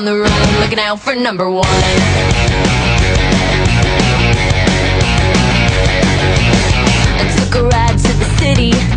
on the run, looking out for number one. I took a ride to the city.